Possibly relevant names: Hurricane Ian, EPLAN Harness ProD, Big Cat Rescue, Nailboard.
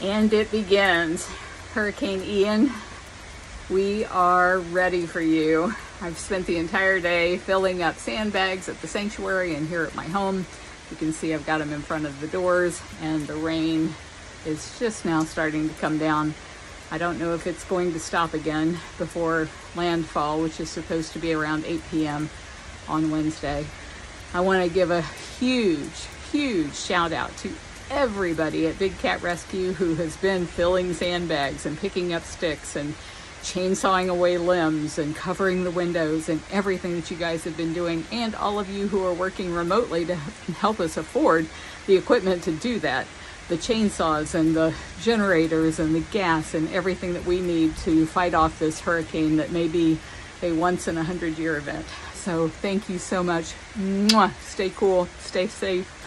And it begins. Hurricane Ian, we are ready for you. I've spent the entire day filling up sandbags at the sanctuary and here at my home. You can see I've got them in front of the doors, and the rain is just now starting to come down. I don't know if it's going to stop again before landfall, which is supposed to be around 8 p.m. on Wednesday. I want to give a huge shout out to everybody at Big Cat Rescue who has been filling sandbags and picking up sticks and chainsawing away limbs and covering the windows and everything that you guys have been doing, and all of you who are working remotely to help us afford the equipment to do that. The chainsaws and the generators and the gas and everything that we need to fight off this hurricane that may be a once in a 100-year event. So thank you so much. Mwah. Stay cool, stay safe.